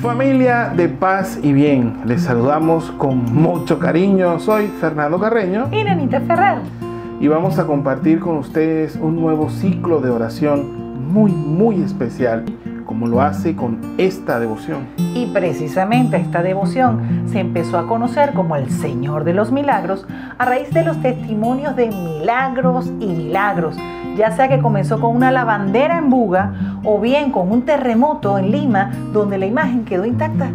Familia de paz y bien, les saludamos con mucho cariño. Soy Fernando Carreño y Nanita Ferrer. Y vamos a compartir con ustedes un nuevo ciclo de oración muy especial, como lo hace con esta devoción. Y precisamente esta devoción se empezó a conocer como el Señor de los Milagros a raíz de los testimonios de milagros y milagros, ya sea que comenzó con una lavandera en Buga o bien con un terremoto en Lima, donde la imagen quedó intacta.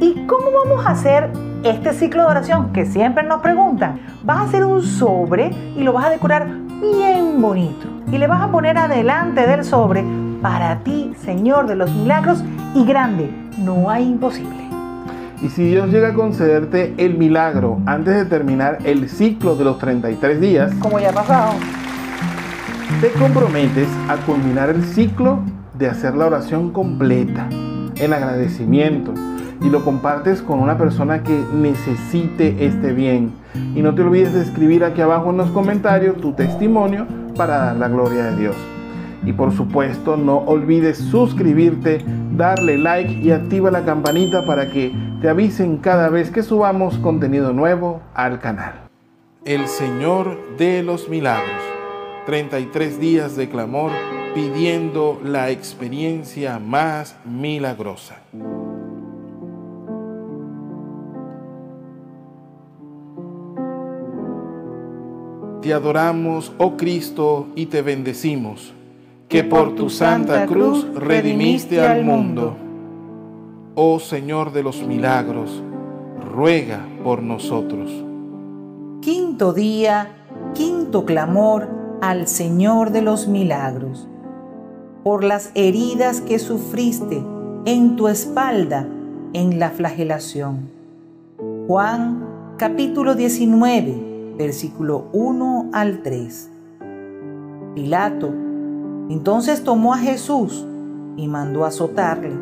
¿Y cómo vamos a hacer este ciclo de oración que siempre nos preguntan? Vas a hacer un sobre y lo vas a decorar bien bonito y le vas a poner adelante del sobre: para ti, Señor de los Milagros y grande, no hay imposible. Y si Dios llega a concederte el milagro antes de terminar el ciclo de los 33 días, como ya ha pasado, te comprometes a culminar el ciclo de hacer la oración completa en agradecimiento y lo compartes con una persona que necesite este bien. Y no te olvides de escribir aquí abajo en los comentarios tu testimonio para dar la gloria de Dios. Y por supuesto, no olvides suscribirte, darle like y activa la campanita para que te avisen cada vez que subamos contenido nuevo al canal. El Señor de los Milagros. 33 días de clamor pidiendo la experiencia más milagrosa. Te adoramos, oh Cristo, y te bendecimos, que por tu santa cruz redimiste al mundo. Oh Señor de los Milagros, ruega por nosotros. Quinto día, quinto clamor al Señor de los Milagros. Por las heridas que sufriste en tu espalda en la flagelación. Juan capítulo 19, versículo 1 al 3. Pilato entonces tomó a Jesús y mandó azotarle.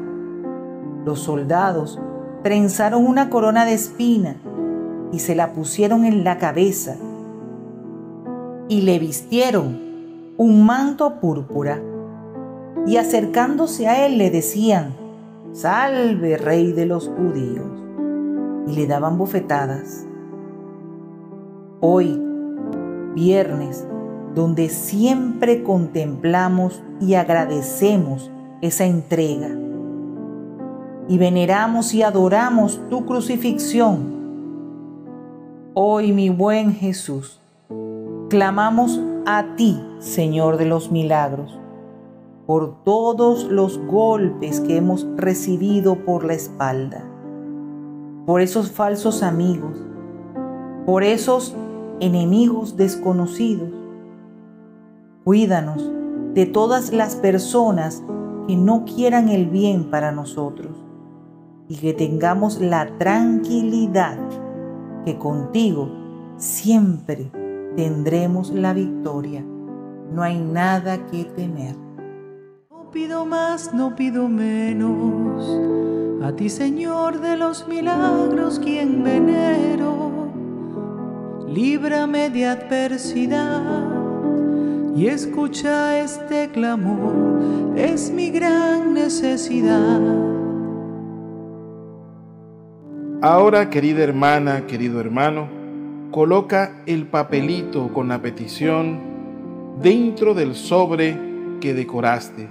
Los soldados trenzaron una corona de espina y se la pusieron en la cabeza y le vistieron un manto púrpura y acercándose a él le decían: «Salve, Rey de los judíos», y le daban bofetadas. Hoy, viernes, donde siempre contemplamos y agradecemos esa entrega y veneramos y adoramos tu crucifixión. Hoy, mi buen Jesús, clamamos a ti, Señor de los Milagros, por todos los golpes que hemos recibido por la espalda, por esos falsos amigos, por esos enemigos desconocidos. Cuídanos de todas las personas que no quieran el bien para nosotros y que tengamos la tranquilidad que contigo siempre tendremos la victoria. No hay nada que temer. No pido más, no pido menos. A ti, Señor de los Milagros, quien venero, líbrame de adversidad. Y escucha este clamor, es mi gran necesidad. Ahora, querida hermana, querido hermano, coloca el papelito con la petición dentro del sobre que decoraste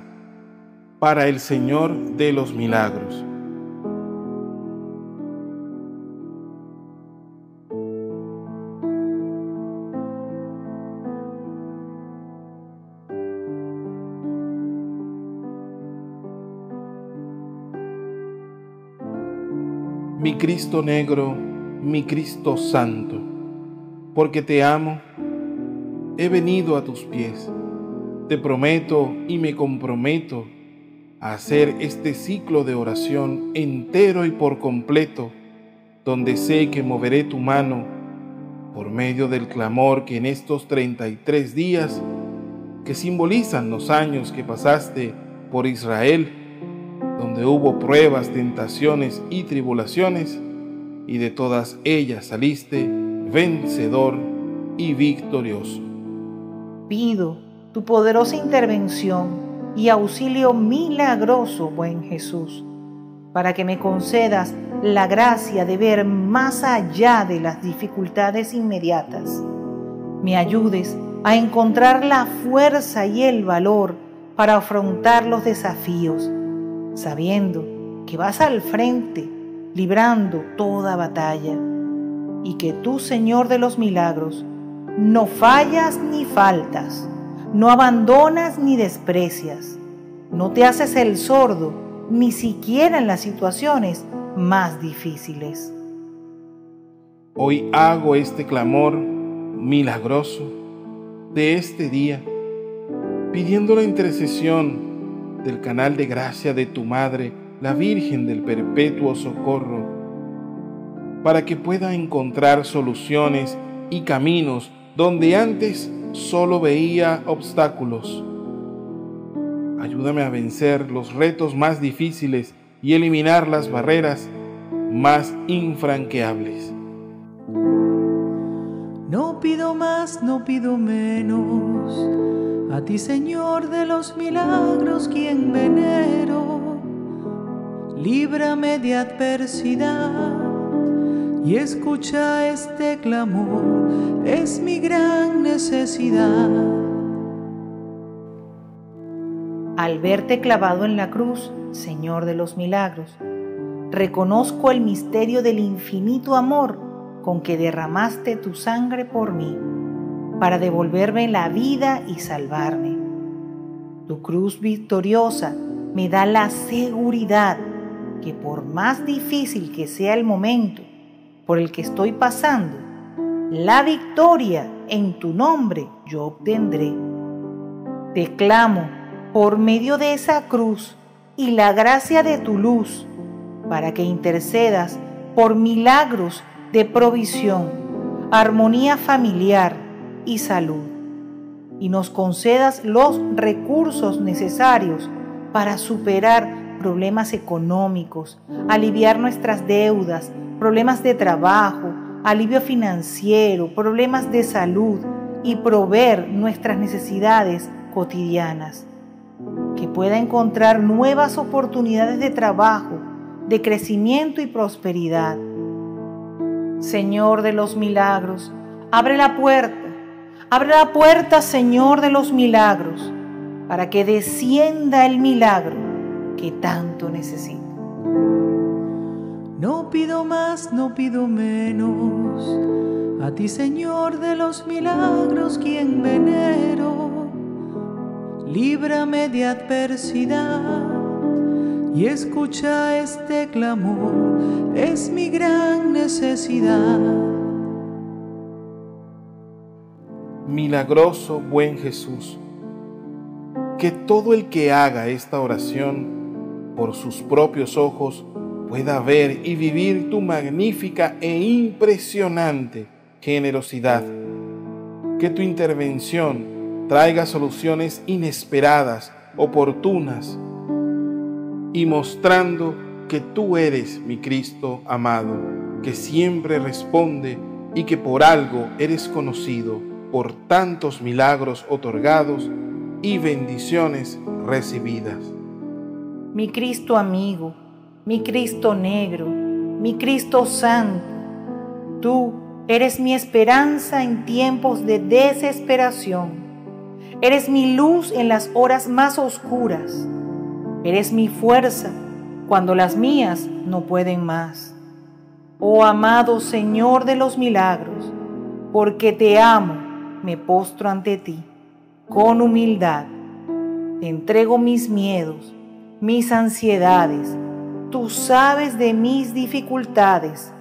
para el Señor de los Milagros. Mi Cristo negro, mi Cristo santo, porque te amo, he venido a tus pies. Te prometo y me comprometo a hacer este ciclo de oración entero y por completo, donde sé que moveré tu mano por medio del clamor que en estos 33 días, que simbolizan los años que pasaste por Israel, donde hubo pruebas, tentaciones y tribulaciones, y de todas ellas saliste vencedor y victorioso. Pido tu poderosa intervención y auxilio milagroso, buen Jesús, para que me concedas la gracia de ver más allá de las dificultades inmediatas. Me ayudes a encontrar la fuerza y el valor para afrontar los desafíos, sabiendo que vas al frente, librando toda batalla, y que tú, Señor de los Milagros, no fallas ni faltas, no abandonas ni desprecias, no te haces el sordo, ni siquiera en las situaciones más difíciles. Hoy hago este clamor milagroso de este día, pidiendo la intercesión del canal de gracia de tu Madre, la Virgen del Perpetuo Socorro, para que pueda encontrar soluciones y caminos donde antes solo veía obstáculos. Ayúdame a vencer los retos más difíciles y eliminar las barreras más infranqueables. No pido más, no pido menos, a ti, Señor de los Milagros, quien venero. Líbrame de adversidad y escucha este clamor, es mi gran necesidad. Al verte clavado en la cruz, Señor de los Milagros, reconozco el misterio del infinito amor con que derramaste tu sangre por mí, para devolverme la vida y salvarme. Tu cruz victoriosa me da la seguridad que por más difícil que sea el momento por el que estoy pasando, la victoria en tu nombre yo obtendré. Te clamo por medio de esa cruz y la gracia de tu luz, para que intercedas por milagros de provisión, armonía familiar y salud, y nos concedas los recursos necesarios para superar problemas económicos, aliviar nuestras deudas, problemas de trabajo, alivio financiero, problemas de salud, y proveer nuestras necesidades cotidianas. Que pueda encontrar nuevas oportunidades de trabajo, de crecimiento y prosperidad. Señor de los Milagros, abre la puerta. Abre la puerta, Señor de los Milagros, para que descienda el milagro que tanto necesito. No pido más, no pido menos, a ti, Señor de los Milagros, quien venero. Líbrame de adversidad y escucha este clamor, es mi gran necesidad. Milagroso buen Jesús, que todo el que haga esta oración por sus propios ojos pueda ver y vivir tu magnífica e impresionante generosidad. Que tu intervención traiga soluciones inesperadas, oportunas, y mostrando que tú eres mi Cristo amado, que siempre responde y que por algo eres conocido, por tantos milagros otorgados y bendiciones recibidas. Mi Cristo amigo, mi Cristo negro, mi Cristo santo, tú eres mi esperanza en tiempos de desesperación. Eres mi luz en las horas más oscuras. Eres mi fuerza cuando las mías no pueden más. Oh amado Señor de los Milagros, porque te amo, me postro ante ti con humildad. Te entrego mis miedos, mis ansiedades. Tú sabes de mis dificultades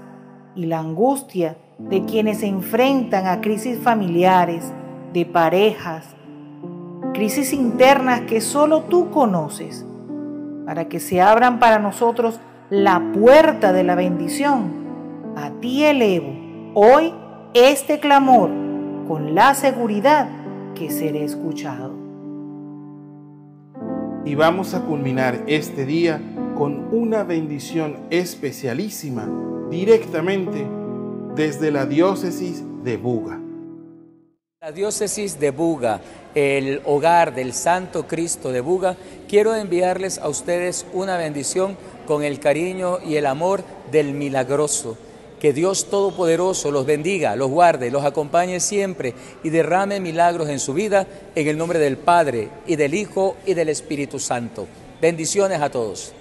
y la angustia de quienes se enfrentan a crisis familiares, de parejas, crisis internas que solo tú conoces, para que se abran para nosotros la puerta de la bendición. A ti elevo hoy este clamor con la seguridad que seré escuchado. Y vamos a culminar este día con una bendición especialísima directamente desde la diócesis de Buga. La diócesis de Buga, el hogar del Santo Cristo de Buga, quiero enviarles a ustedes una bendición con el cariño y el amor del milagroso. Que Dios Todopoderoso los bendiga, los guarde, los acompañe siempre y derrame milagros en su vida, en el nombre del Padre, y del Hijo, y del Espíritu Santo. Bendiciones a todos.